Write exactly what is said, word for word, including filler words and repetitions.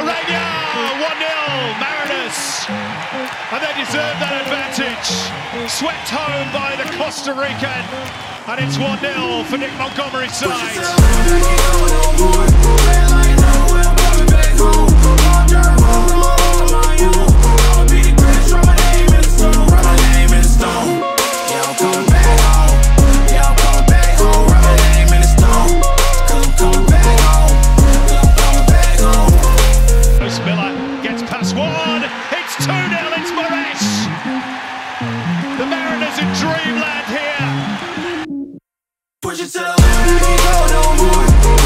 right now, one nil Mariners, and they deserve that advantage. Swept home by the Costa Rican, and it's one nil for Nick Montgomery's side. Dreamland here. Push it to the limit, go no more.